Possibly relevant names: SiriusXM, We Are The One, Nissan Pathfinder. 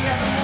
We are the one.